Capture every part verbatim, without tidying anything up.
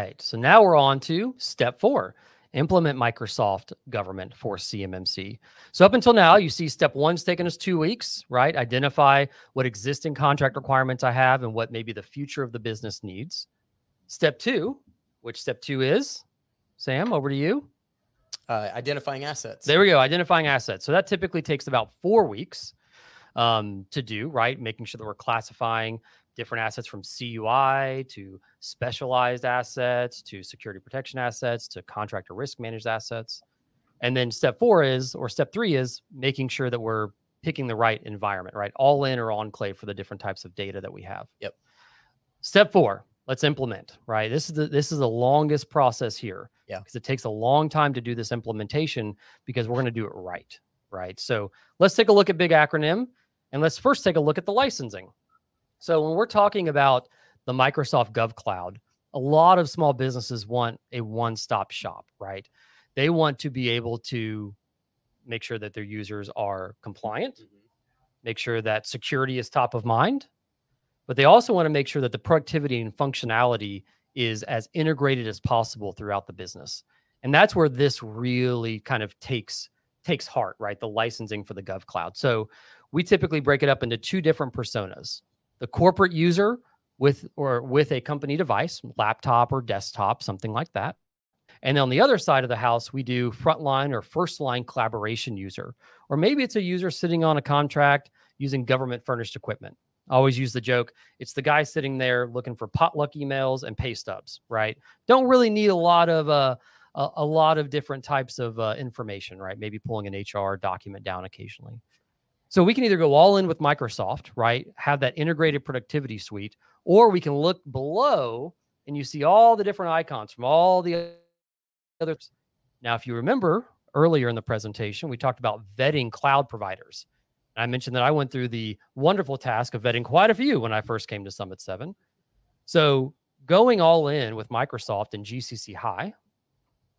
right, so now we're on to step four, implement Microsoft Government for C M M C. So up until now, you see step one's taken us two weeks, right? Identify what existing contract requirements I have and what maybe the future of the business needs. Step two, which step two is, Sam, over to you. Uh, identifying assets. There we go, identifying assets. So that typically takes about four weeks um, to do, right? Making sure that we're classifying different assets from C U I to specialized assets, to security protection assets, to contract or risk managed assets. And then step four is, or step three is making sure that we're picking the right environment, right? All in or enclave for the different types of data that we have. Yep. Step four, let's implement, right? This is the, this is the longest process here. Yeah. Because it takes a long time to do this implementation because we're going to do it right, right? So let's take a look at big acronym and let's first take a look at the licensing. So when we're talking about the Microsoft GovCloud, a lot of small businesses want a one-stop shop, right? They want to be able to make sure that their users are compliant, mm-hmm. make sure that security is top of mind, but they also want to make sure that the productivity and functionality is as integrated as possible throughout the business. And that's where this really kind of takes takes heart, right? The licensing for the GovCloud. So we typically break it up into two different personas. The corporate user with or with a company device, laptop or desktop, something like that. And on the other side of the house, we do frontline or first line collaboration user, or maybe it's a user sitting on a contract using government furnished equipment. I always use the joke. It's the guy sitting there looking for potluck emails and pay stubs, right? Don't really need a lot of uh, a, a lot of different types of uh, information, right? Maybe pulling an H R document down occasionally. So we can either go all in with Microsoft, right? Have that integrated productivity suite, or we can look below and you see all the different icons from all the others. Now, if you remember earlier in the presentation, we talked about vetting cloud providers. And I mentioned that I went through the wonderful task of vetting quite a few when I first came to Summit seven. So going all in with Microsoft and G C C High,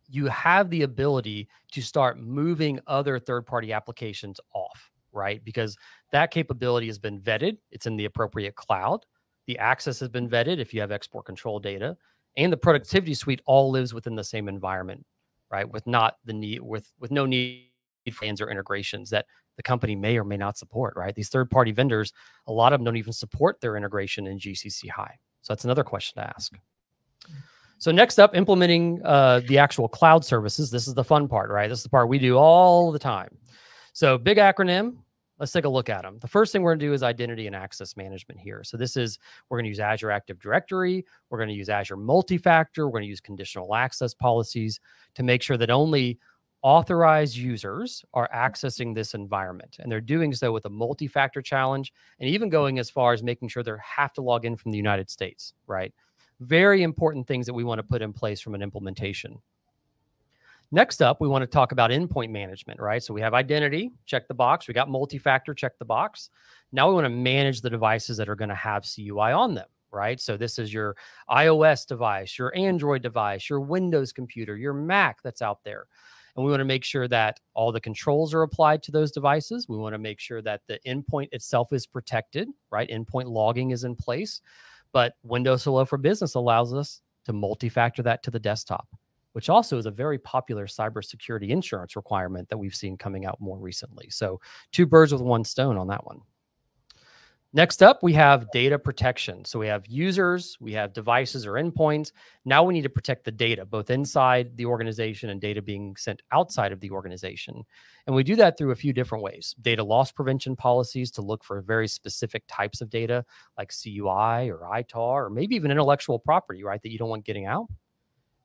you have the ability to start moving other third-party applications off. Right? Because that capability has been vetted. It's in the appropriate cloud. The access has been vetted if you have export control data, and the productivity suite all lives within the same environment, right? With not the need, with, with no need for hands or integrations that the company may or may not support, right? These third-party vendors, a lot of them don't even support their integration in G C C High. So that's another question to ask. So next up, implementing uh, the actual cloud services. This is the fun part, right? This is the part we do all the time. So big acronym, let's take a look at them. The first thing we're going to do is identity and access management here. So this is, we're going to use Azure Active Directory. We're going to use Azure Multifactor. We're going to use conditional access policies to make sure that only authorized users are accessing this environment. And they're doing so with a multi-factor challenge and even going as far as making sure they have to log in from the United States, right? Very important things that we want to put in place from an implementation. Next up, we want to talk about endpoint management, right? So we have identity, check the box. We got multi-factor, check the box. Now we want to manage the devices that are going to have C U I on them, right? So this is your iOS device, your Android device, your Windows computer, your Mac that's out there. And we want to make sure that all the controls are applied to those devices. We want to make sure that the endpoint itself is protected, right? Endpoint logging is in place. But Windows Hello for Business allows us to multi-factor that to the desktop, which also is a very popular cybersecurity insurance requirement that we've seen coming out more recently. So two birds with one stone on that one. Next up, we have data protection. So we have users, we have devices or endpoints. Now we need to protect the data, both inside the organization and data being sent outside of the organization. And we do that through a few different ways. Data loss prevention policies to look for very specific types of data like C U I or I T A R, or maybe even intellectual property, right, that you don't want getting out.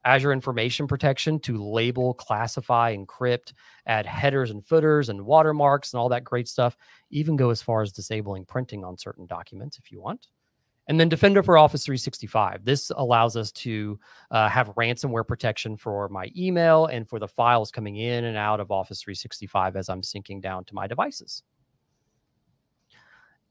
Azure Information Protection to label, classify, encrypt, add headers and footers and watermarks and all that great stuff. Even go as far as disabling printing on certain documents if you want. And then Defender for Office three sixty-five. This allows us to uh, have ransomware protection for my email and for the files coming in and out of Office three sixty-five as I'm syncing down to my devices.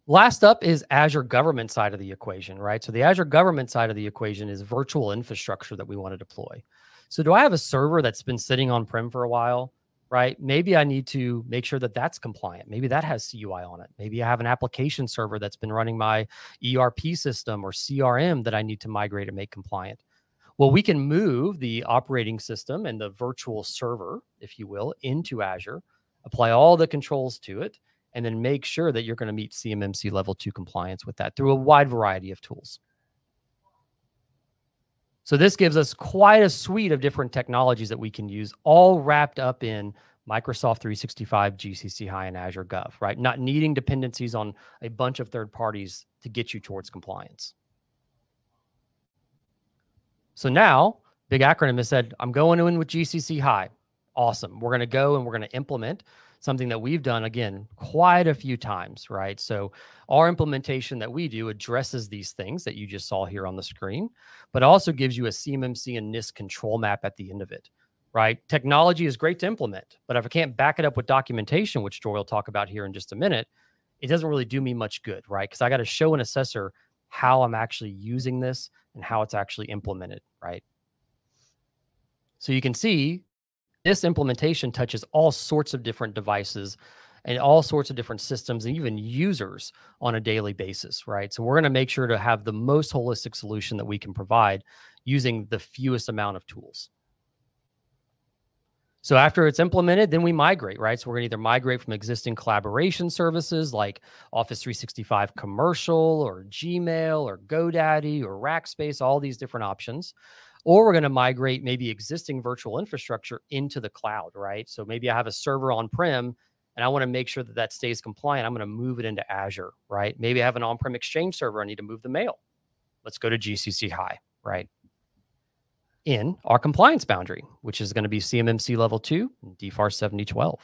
Last up is Azure Government side of the equation, right? So the Azure Government side of the equation is virtual infrastructure that we want to deploy. So do I have a server that's been sitting on-prem for a while, right? Maybe I need to make sure that that's compliant. Maybe that has C U I on it. Maybe I have an application server that's been running my E R P system or C R M that I need to migrate and make compliant. Well, we can move the operating system and the virtual server, if you will, into Azure, apply all the controls to it, and then make sure that you're going to meet C M M C level two compliance with that through a wide variety of tools. So this gives us quite a suite of different technologies that we can use, all wrapped up in Microsoft three sixty-five, G C C High, and Azure Gov, right? Not needing dependencies on a bunch of third parties to get you towards compliance. So now, big acronym has said, I'm going in with G C C High. Awesome. We're going to go and we're going to implement something that we've done, again, quite a few times, right? So our implementation that we do addresses these things that you just saw here on the screen, but also gives you a C M M C and NIST control map at the end of it, right? Technology is great to implement, but if I can't back it up with documentation, which Joy will talk about here in just a minute, it doesn't really do me much good, right? Because I got to show an assessor how I'm actually using this and how it's actually implemented, right? So you can see this implementation touches all sorts of different devices and all sorts of different systems and even users on a daily basis, right? So we're going to make sure to have the most holistic solution that we can provide using the fewest amount of tools. So after it's implemented, then we migrate, right? So we're going to either migrate from existing collaboration services like Office three sixty-five Commercial or Gmail or GoDaddy or Rackspace, all these different options. Or we're going to migrate maybe existing virtual infrastructure into the cloud, right? So maybe I have a server on-prem and I want to make sure that that stays compliant. I'm going to move it into Azure, right? Maybe I have an on-prem Exchange server. I need to move the mail. Let's go to G C C High, right? In our compliance boundary, which is going to be C M M C level two and D FAR seventy twelve.